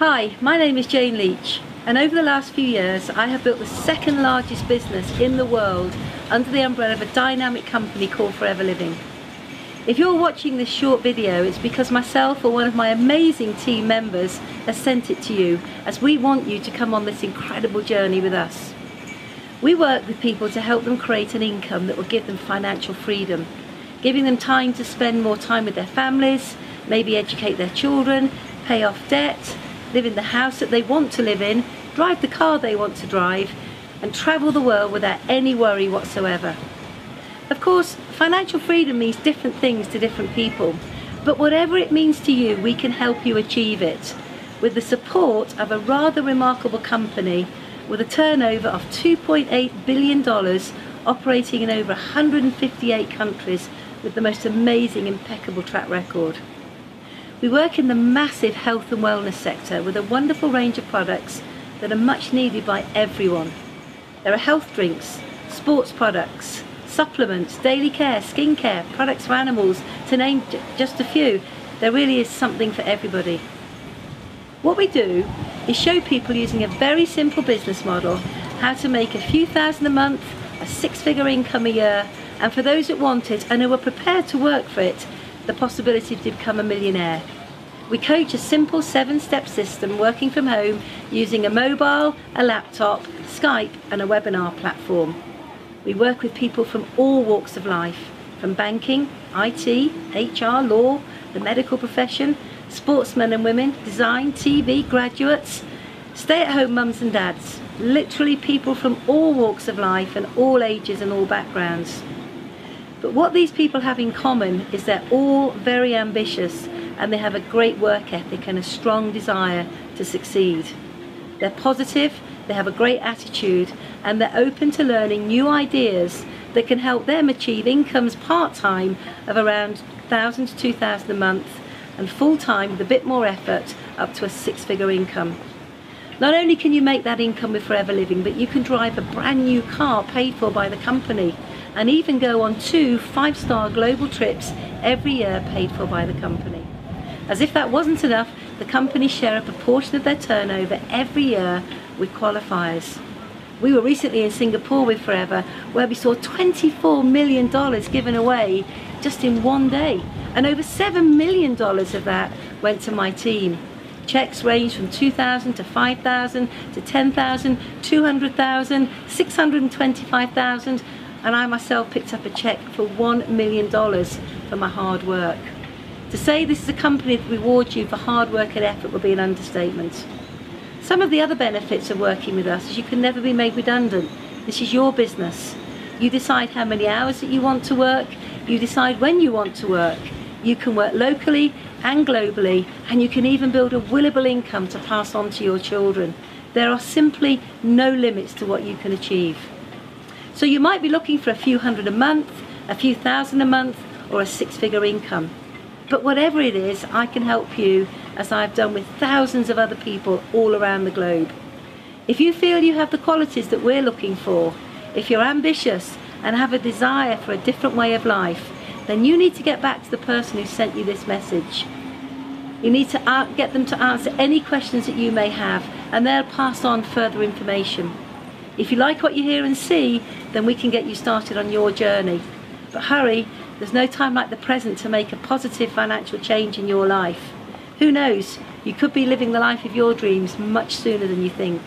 Hi, my name is Jayne Leach, and over the last few years I have built the second largest business in the world under the umbrella of a dynamic company called Forever Living. If you're watching this short video, it's because myself or one of my amazing team members has sent it to you, as we want you to come on this incredible journey with us. We work with people to help them create an income that will give them financial freedom, giving them time to spend more time with their families, maybe educate their children, pay off debt, live in the house that they want to live in, drive the car they want to drive, and travel the world without any worry whatsoever. Of course, financial freedom means different things to different people, but whatever it means to you, we can help you achieve it with the support of a rather remarkable company with a turnover of $2.8 billion, operating in over 158 countries with the most amazing, impeccable track record. We work in the massive health and wellness sector with a wonderful range of products that are much needed by everyone. There are health drinks, sports products, supplements, daily care, skincare, products for animals, to name just a few. There really is something for everybody. What we do is show people using a very simple business model how to make a few thousand a month, a six-figure income a year, and for those that want it and who are prepared to work for it, the possibility to become a millionaire. We coach a simple 7-step system working from home using a mobile, a laptop, Skype and a webinar platform. We work with people from all walks of life, from banking, IT, HR, law, the medical profession, sportsmen and women, design, TV, graduates, stay-at-home mums and dads, literally people from all walks of life and all ages and all backgrounds. But what these people have in common is they're all very ambitious, and they have a great work ethic and a strong desire to succeed. They're positive, they have a great attitude, and they're open to learning new ideas that can help them achieve incomes part-time of around $1,000 to $2,000 a month, and full-time with a bit more effort up to a six-figure income. Not only can you make that income with Forever Living, but you can drive a brand new car paid for by the company, and even go on 2 5-star global trips every year paid for by the company. As if that wasn't enough, the company share a proportion of their turnover every year with qualifiers. We were recently in Singapore with Forever, where we saw $24 million given away just in one day, and over $7 million of that went to my team. Checks range from $2,000 to $5,000 to $10,000, $200,000, $625,000, and I myself picked up a check for $1 million for my hard work. To say this is a company that rewards you for hard work and effort would be an understatement. Some of the other benefits of working with us is you can never be made redundant. This is your business. You decide how many hours that you want to work, you decide when you want to work, you can work locally and globally, and you can even build a willable income to pass on to your children. There are simply no limits to what you can achieve. So you might be looking for a few hundred a month, a few thousand a month, or a six-figure income. But whatever it is, I can help you, as I've done with thousands of other people all around the globe. If you feel you have the qualities that we're looking for, if you're ambitious and have a desire for a different way of life, then you need to get back to the person who sent you this message. You need to get them to answer any questions that you may have, and they'll pass on further information. If you like what you hear and see, then we can get you started on your journey. But hurry, there's no time like the present to make a positive financial change in your life. Who knows, you could be living the life of your dreams much sooner than you think.